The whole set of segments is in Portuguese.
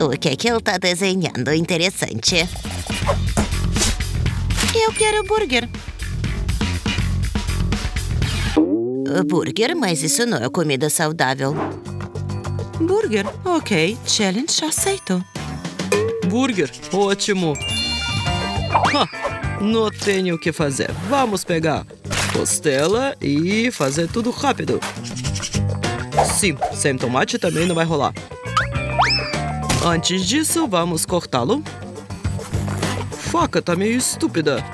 O que é que ele tá desenhando interessante? Eu quero burger. Burger, mas isso não é comida saudável. Burger, ok. Challenge aceito. Burger, ótimo. Não tenho o que fazer. Vamos pegar costela e fazer tudo rápido. Sim, sem tomate também não vai rolar. Antes disso, vamos cortá-lo. Faca tá meio estúpida.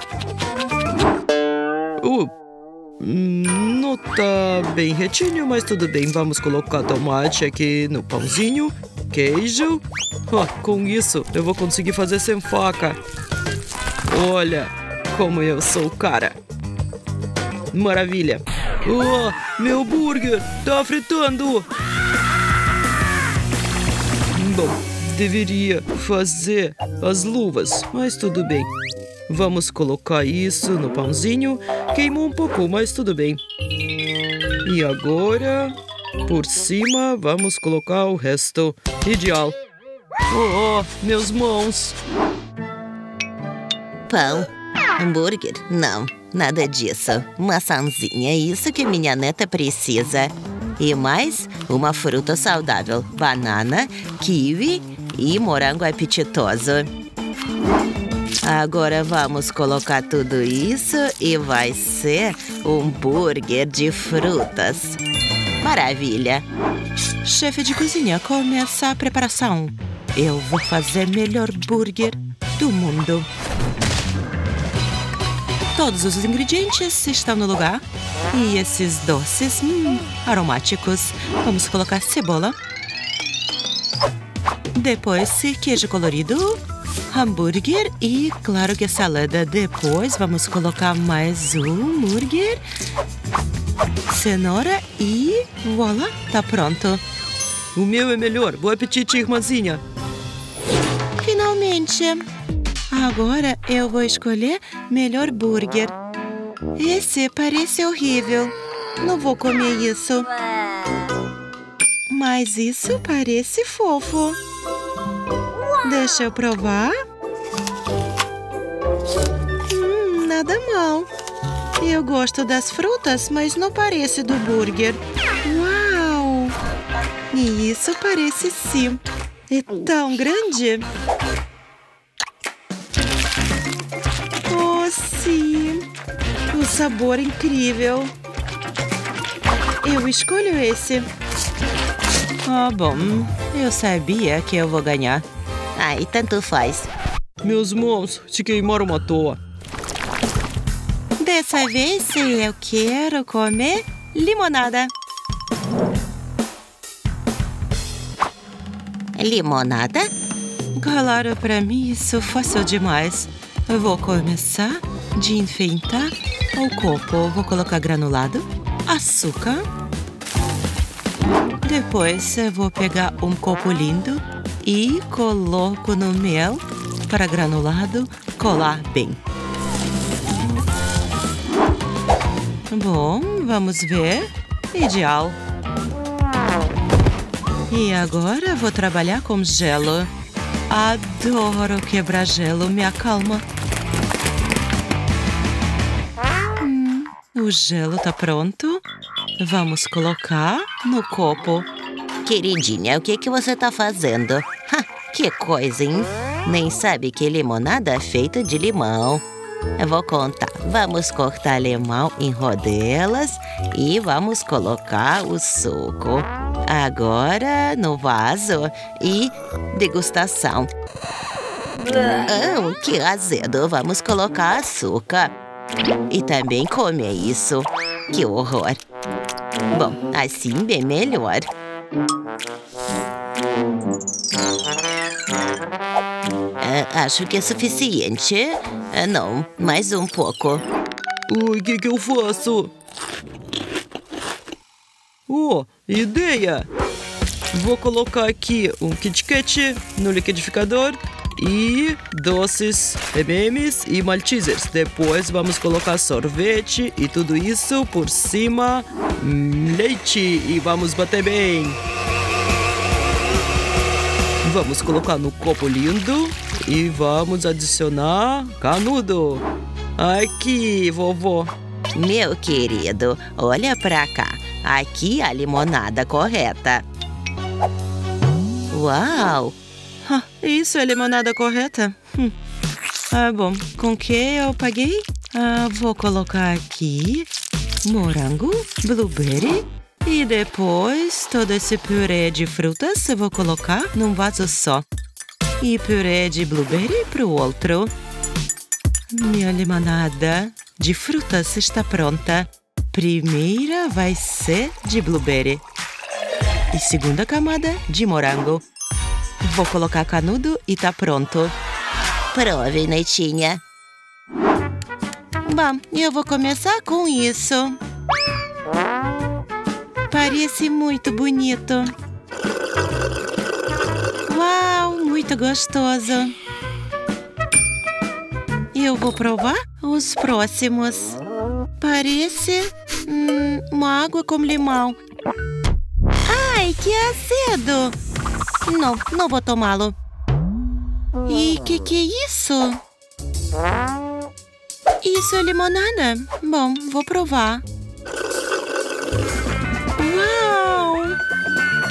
Não tá bem retinho, mas tudo bem. Vamos colocar tomate aqui no pãozinho. Queijo. Com isso, eu vou conseguir fazer sem faca. Olha como eu sou o cara. Maravilha. Meu burger tá fritando. Bom, deveria fazer as luvas, mas tudo bem. Vamos colocar isso no pãozinho. Queimou um pouco, mas tudo bem. E agora, por cima, vamos colocar o resto. Ideal. Meus mãos. Pão. Hambúrguer? Não, nada disso. Maçãzinha, isso que minha neta precisa. E mais uma fruta saudável. Banana, kiwi e morango apetitoso. Agora vamos colocar tudo isso e vai ser um burger de frutas. Maravilha! Chefe de cozinha, começa a preparação. Eu vou fazer o melhor burger do mundo. Todos os ingredientes estão no lugar. E esses doces, aromáticos. Vamos colocar cebola. Depois, queijo colorido. Hambúrguer e, claro que salada. Depois, vamos colocar mais um hambúrguer. Cenoura e, voilà, tá pronto. O meu é melhor. Bom apetite, irmãzinha. Finalmente. Agora eu vou escolher melhor burger. Esse parece horrível. Não vou comer isso. Mas isso parece fofo. Deixa eu provar. Nada mal. Eu gosto das frutas, mas não parece do burger. Uau! E isso parece sim. É tão grande. Oh, sim! Um sabor incrível. Eu escolho esse. Bom. Eu sabia que eu vou ganhar. Ai, tanto faz. Meus mãos se queimaram à toa. Dessa vez eu quero comer limonada. Limonada? Galera, pra mim isso é fácil demais. Eu vou começar de enfeitar o copo. Eu vou colocar granulado, açúcar. Depois eu vou pegar um copo lindo e coloco no mel para granulado colar bem. Bom, vamos ver. Ideal. E agora vou trabalhar com gelo. Adoro quebrar gelo, me acalma. O gelo tá pronto. Vamos colocar no copo. Queridinha, o que que você tá fazendo? Que coisa, hein? Nem sabe que limonada é feita de limão. Eu vou contar. Vamos cortar limão em rodelas e vamos colocar o suco. Agora no vaso e degustação. Que azedo! Vamos colocar açúcar. E também comer isso. Que horror! Bom, assim bem melhor. Acho que é suficiente. Não, mais um pouco. O que eu faço? Ideia! Vou colocar aqui um Kit Kat no liquidificador e doces, M&M's e Maltesers. Depois vamos colocar sorvete e tudo isso por cima, leite e vamos bater bem. Vamos colocar no copo lindo e vamos adicionar canudo. Aqui, vovó. Meu querido, olha pra cá. Aqui a limonada correta. Uau! Isso é limonada correta? Ah, bom. Com que eu paguei? Ah, vou colocar aqui morango, blueberry e depois todo esse purê de frutas eu vou colocar num vaso só. E purê de blueberry pro outro. Minha limonada de frutas está pronta. Primeira vai ser de blueberry. E segunda camada de morango. Vou colocar canudo e tá pronto. Prove, netinha. Bom, eu vou começar com isso. Parece muito bonito. Uau, muito gostoso. Eu vou provar os próximos. Parece uma água com limão. Ai, que azedo! Não, não vou tomá-lo. E que é isso? Isso é limonada? Bom, vou provar. Uau!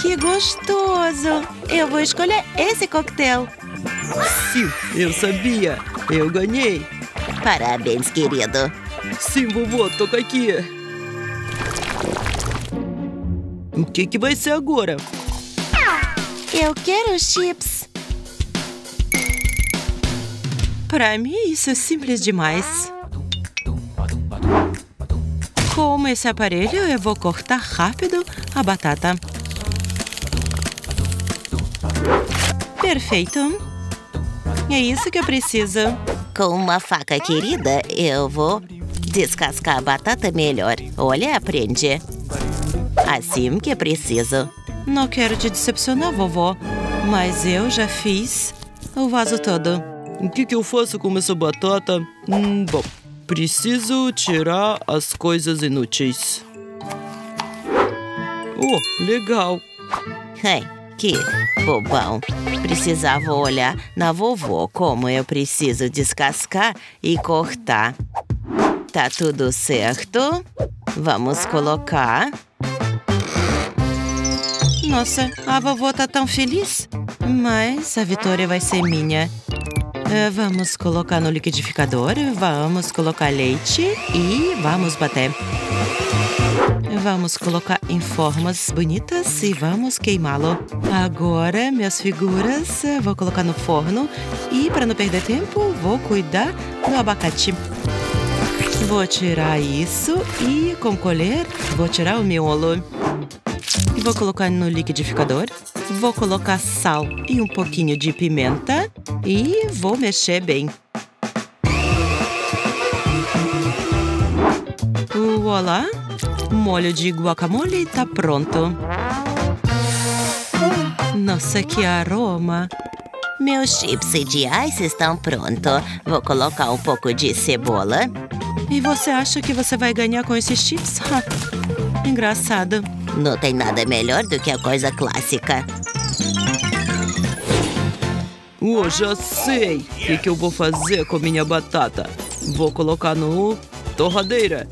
Que gostoso! Eu vou escolher esse coquetel. Sim, eu sabia. Eu ganhei. Parabéns, querido. Sim, vovô, toca aqui. O que vai ser agora? Eu quero chips. Pra mim isso é simples demais. Com esse aparelho eu vou cortar rápido a batata. Perfeito. É isso que eu preciso. Com uma faca, querida, eu vou descascar a batata melhor. Olha, aprende. Assim que preciso. Não quero te decepcionar, vovó, mas eu já fiz o vaso todo. O que eu faço com essa batata? Bom, preciso tirar as coisas inúteis. Oh, legal. Ai, que bobão. Precisava olhar na vovó como eu preciso descascar e cortar. Tá tudo certo. Vamos colocar... Nossa, a vovó tá tão feliz. Mas a vitória vai ser minha. Vamos colocar no liquidificador. Vamos colocar leite e vamos bater. Vamos colocar em formas bonitas e vamos queimá-lo. Agora, minhas figuras, vou colocar no forno. E para não perder tempo, vou cuidar do abacate. Vou tirar isso e com colher vou tirar o miolo. Vou colocar no liquidificador, vou colocar sal e um pouquinho de pimenta e vou mexer bem. Voilà! Molho de guacamole tá pronto. Nossa, que aroma! Meus chips ideais estão prontos. Vou colocar um pouco de cebola. E você acha que você vai ganhar com esses chips? Engraçado. Não tem nada melhor do que a coisa clássica. Oh, já sei o que eu vou fazer com minha batata. Vou colocar no torradeira.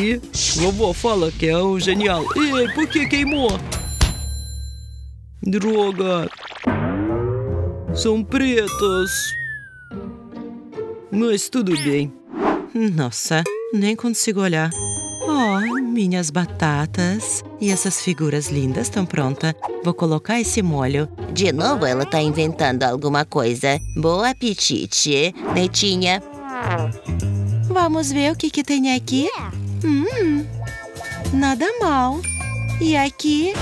E vovô fala que é um genial. E por que queimou? Droga. São pretos. Mas tudo bem. Nossa, nem consigo olhar. Oh, minhas batatas e essas figuras lindas estão prontas. Vou colocar esse molho. De novo ela tá inventando alguma coisa. Bom apetite, netinha. Vamos ver o que tem aqui. Nada mal. E aqui?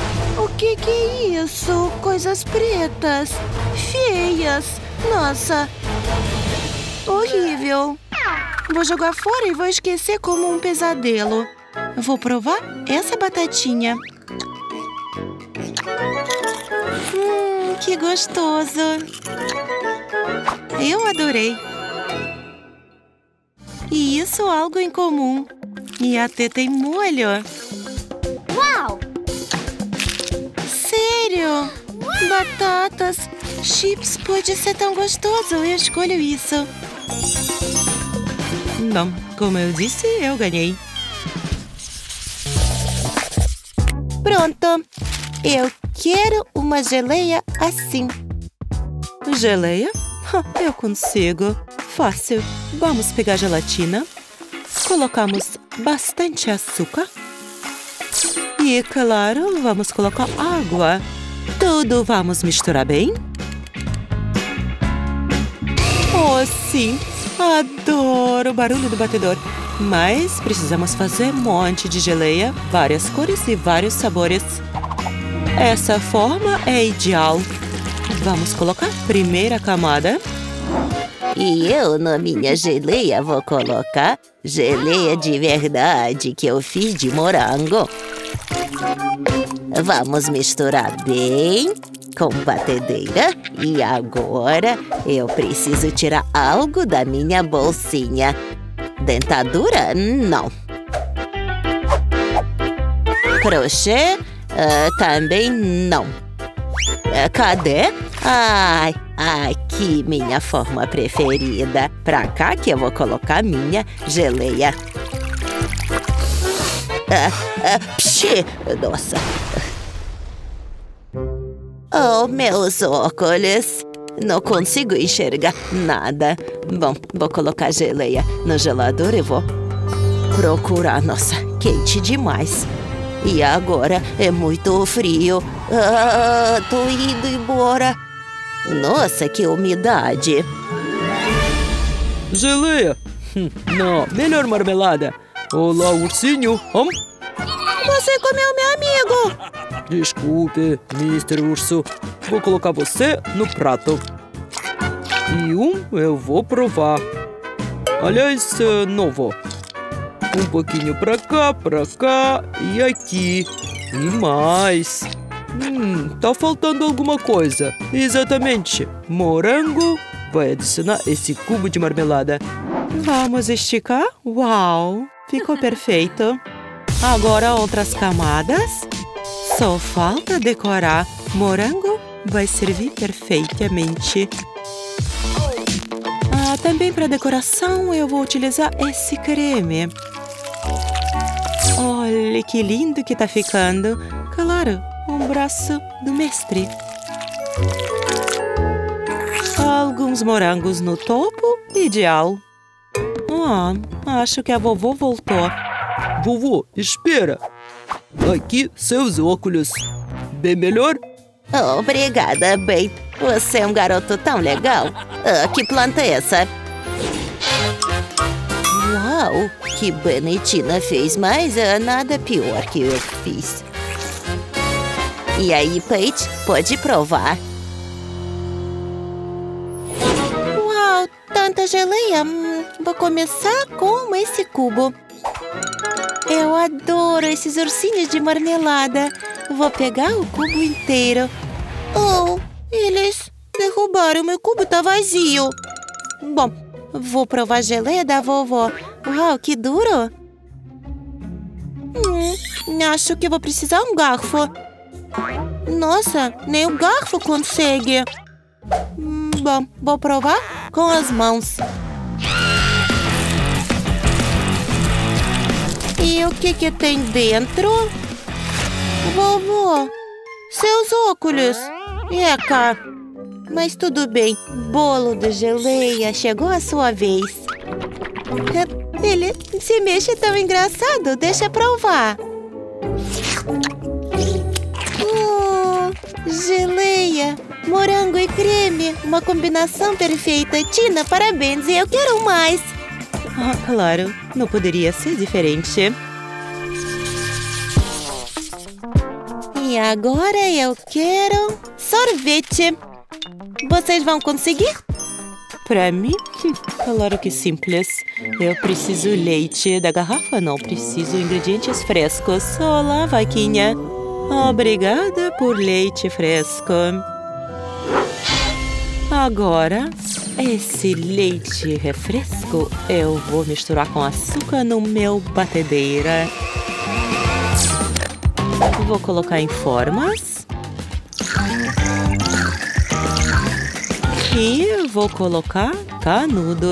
O que é isso? Coisas pretas. Feias. Nossa. Horrível. Vou jogar fora e vou esquecer como um pesadelo. Vou provar essa batatinha. Que gostoso. Eu adorei. E isso é algo em comum. E até tem molho. Uau! Sério? Uau! Batatas! Chips pode ser tão gostoso, eu escolho isso. Bom, como eu disse, eu ganhei. Pronto! Eu quero uma geleia assim. Geleia? Eu consigo. Fácil. Vamos pegar gelatina. Colocamos bastante açúcar. E, claro, vamos colocar água. Tudo vamos misturar bem. Oh, sim! Adoro o barulho do batedor. Mas precisamos fazer um monte de geleia, várias cores e vários sabores. Essa forma é ideal. Vamos colocar a primeira camada. E eu, na minha geleia, vou colocar geleia de verdade que eu fiz de morango. Vamos misturar bem com batedeira. E agora eu preciso tirar algo da minha bolsinha. Dentadura? Não. Crochê? Também não. Cadê? Ai, aqui minha forma preferida. Pra cá que eu vou colocar minha geleia. Pshi! Nossa. Oh, meus óculos. Não consigo enxergar nada. Bom, vou colocar geleia no gelador e vou procurar. Nossa, quente demais. E agora é muito frio. Ah, tô indo embora. Nossa, que umidade. Geleia? Não, melhor marmelada. Olá, ursinho. Você comeu meu amigo. Desculpe, Mr. Urso. Vou colocar você no prato. E eu vou provar. Aliás, novo. Um pouquinho pra cá e aqui. E mais. Tá faltando alguma coisa. Exatamente. Morango. Vai adicionar esse cubo de marmelada. Vamos esticar? Uau! Ficou perfeito. Agora outras camadas. Só falta decorar. Morango vai servir perfeitamente. Ah, também para decoração eu vou utilizar esse creme. Olha que lindo que tá ficando. Claro, um braço do mestre. Alguns morangos no topo, ideal. Acho que a vovó voltou. Vovô, espera. Aqui, seus óculos. Bem melhor? Obrigada, Bey. Você é um garoto tão legal. Que planta é essa? Uau, que bonitinha fez, mas nada pior que eu fiz. E aí, Paige, pode provar. Uau, tanta geleia. Vou começar com esse cubo. Eu adoro esses ursinhos de marmelada. Vou pegar o cubo inteiro. Oh, eles derrubaram. Meu cubo tá vazio. Bom, vou provar a geleia da vovó. Uau, que duro. Acho que vou precisar de um garfo. Nossa, nem o garfo consegue. Bom, vou provar com as mãos. E o que tem dentro? Vovô, seus óculos. É, cá. Mas tudo bem. Bolo de geleia, chegou a sua vez. Ele se mexe tão engraçado. Deixa provar. Geleia, morango e creme. Uma combinação perfeita. Tina, parabéns. Eu quero mais. Ah, claro, não poderia ser diferente. E agora eu quero sorvete. Vocês vão conseguir? Pra mim, claro que simples. Eu preciso leite da garrafa, não preciso ingredientes frescos. Olá, vaquinha. Obrigada por leite fresco. Agora, esse leite refresco eu vou misturar com açúcar no meu batedeira. Vou colocar em formas. E eu vou colocar canudo.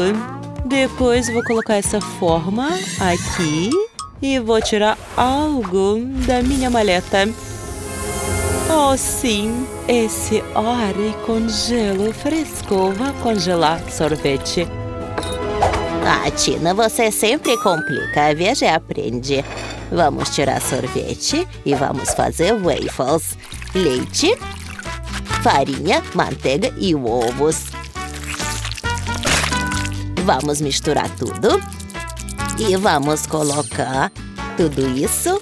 Depois vou colocar essa forma aqui. E vou tirar algo da minha maleta. Oh, sim! Esse ar e congelo fresco. Vá congelar sorvete. Ah, Tina, você sempre complica. Viaja e aprende. Vamos tirar sorvete e vamos fazer waffles. Leite, farinha, manteiga e ovos. Vamos misturar tudo. E vamos colocar tudo isso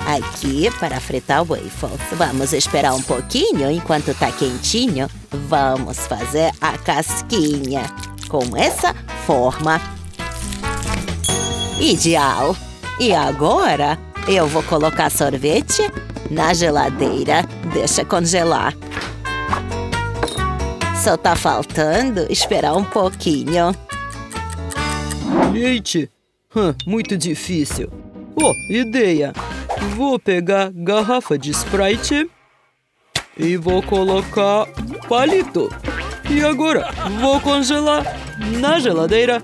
aqui para fritar o waffle. Vamos esperar um pouquinho enquanto tá quentinho. Vamos fazer a casquinha com essa forma. Ideal! E agora eu vou colocar sorvete na geladeira. Deixa congelar. Só tá faltando esperar um pouquinho. Leite! Muito difícil. Oh, ideia! Vou pegar garrafa de Sprite e vou colocar palito. E agora vou congelar na geladeira.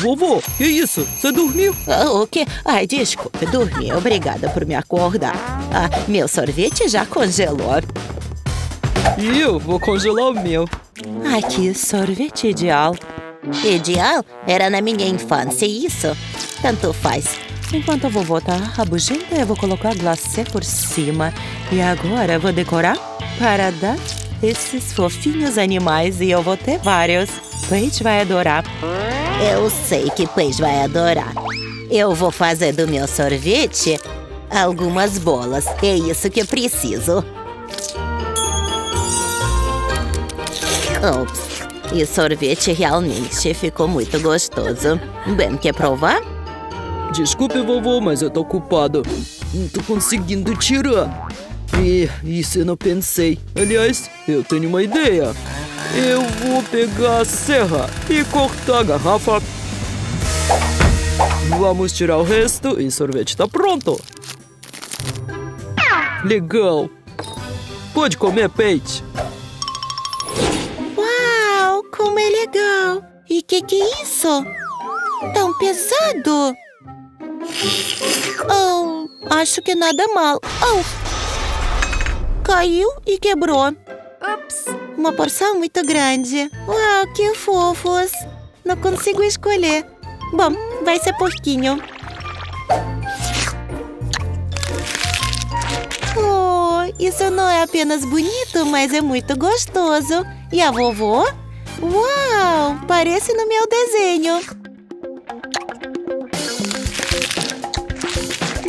Vovô, que isso? Você dormiu? Oh, o quê? Ai, desculpa, dormi. Obrigada por me acordar. Ah, meu sorvete já congelou. E eu vou congelar o meu. Ai, que sorvete ideal. Ideal? Era na minha infância, isso? Tanto faz. Enquanto a vovó tá rabugenta, eu vou colocar glacê por cima. E agora vou decorar para dar esses fofinhos animais. E eu vou ter vários. Paige vai adorar. Eu sei que Paige vai adorar. Eu vou fazer do meu sorvete algumas bolas. É isso que eu preciso. Ops. E sorvete realmente ficou muito gostoso. Bem, quer provar? Desculpe, vovô, mas eu tô ocupado. Não tô conseguindo tirar. E isso eu não pensei. Aliás, eu tenho uma ideia. Eu vou pegar a serra e cortar a garrafa. Vamos tirar o resto e o sorvete tá pronto. Legal. Pode comer, Paige. Como é legal! E que é isso? Tão pesado! Oh, acho que nada mal. Oh! Caiu e quebrou. Ups! Uma porção muito grande. Uau, que fofos! Não consigo escolher. Bom, vai ser porquinho. Oh, isso não é apenas bonito, mas é muito gostoso. E a vovó? Uau! Parece no meu desenho.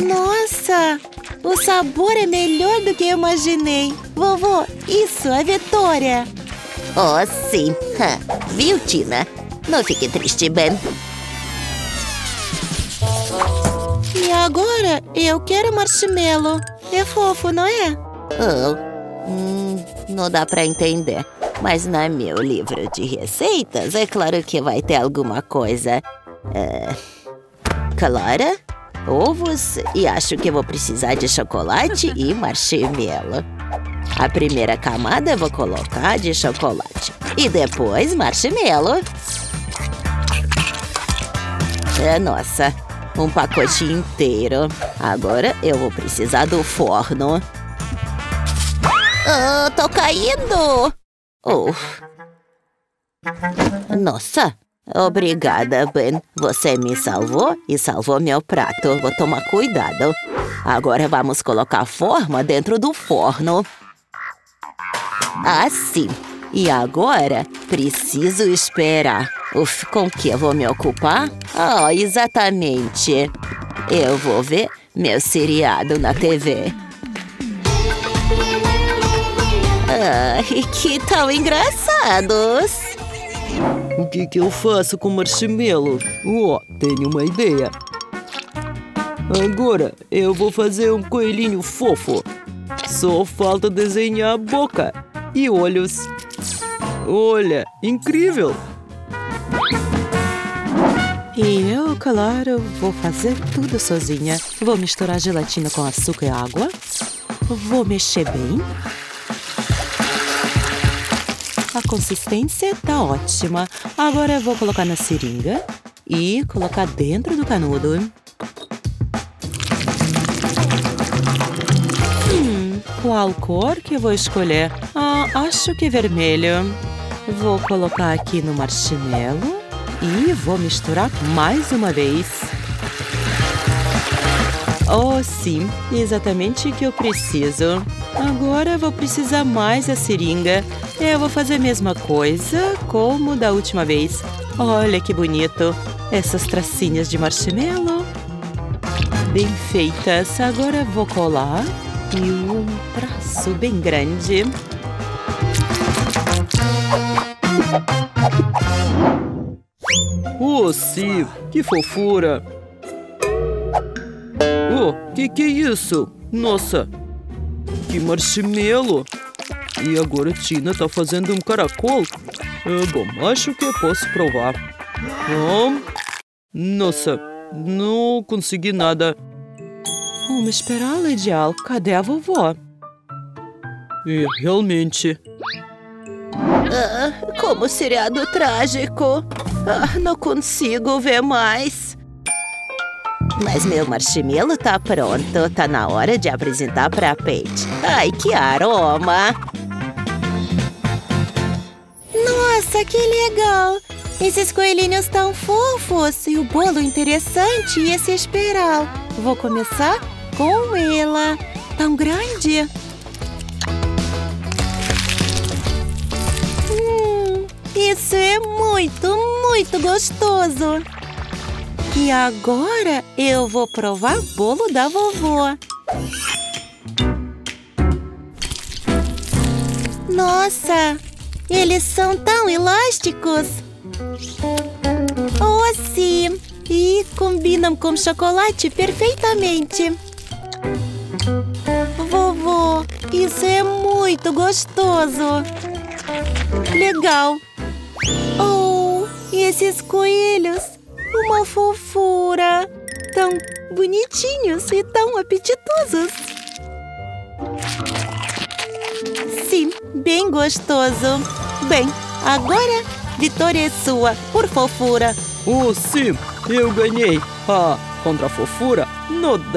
Nossa! O sabor é melhor do que eu imaginei. Vovô, isso é vitória. Oh, sim. Viu, Tina? Não fique triste, Ben. E agora eu quero marshmallow. É fofo, não é? Oh. Não dá pra entender. Mas no meu livro de receitas, é claro que vai ter alguma coisa. Clara, ovos e acho que vou precisar de chocolate e marshmallow. A primeira camada eu vou colocar de chocolate. E depois marshmallow. Nossa, um pacote inteiro. Agora eu vou precisar do forno. Oh, tô caindo! Oh. Nossa, obrigada, Ben. Você me salvou e salvou meu prato. Vou tomar cuidado. Agora vamos colocar a forma dentro do forno. Assim. E agora preciso esperar. Uf, com que eu vou me ocupar? Oh, exatamente. Eu vou ver meu seriado na TV. Ai, que tão engraçados! O que eu faço com marshmallow? Oh, tenho uma ideia. Agora eu vou fazer um coelhinho fofo. Só falta desenhar a boca e olhos. Olha, incrível! E eu, claro, vou fazer tudo sozinha. Vou misturar gelatina com açúcar e água. Vou mexer bem. A consistência tá ótima. Agora eu vou colocar na seringa e colocar dentro do canudo. Qual cor que eu vou escolher? Acho que vermelho. Vou colocar aqui no marshmallow e vou misturar mais uma vez. Oh, sim, exatamente o que eu preciso. Agora eu vou precisar mais da seringa. Eu vou fazer a mesma coisa como da última vez. Olha que bonito! Essas tracinhas de marshmallow. Bem feitas. Agora eu vou colar. E um traço bem grande. Oh, sim! Que fofura! Oh, que é isso? Nossa! Que marshmallow! E agora a Tina tá fazendo um caracol. Bom, acho que eu posso provar. Nossa, não consegui nada. Vamos esperar a Lady Al. Cadê a vovó? E realmente... como seriado trágico. Não consigo ver mais. Mas meu marshmallow tá pronto. Tá na hora de apresentar pra Paige. Ai, que aroma! Nossa, que legal! Esses coelhinhos tão fofos. E o bolo interessante e esse espiral. Vou começar... com ela! Tão grande! Isso é muito, muito gostoso! E agora eu vou provar o bolo da vovó! Nossa! Eles são tão elásticos! Oh, sim! E combinam com chocolate perfeitamente! Vovô, isso é muito gostoso! Legal! Oh, esses coelhos! Uma fofura! Tão bonitinhos e tão apetitosos! Sim, bem gostoso! Bem, agora, vitória é sua, por fofura! Oh, sim! Eu ganhei! Ah, contra a fofura, não dá!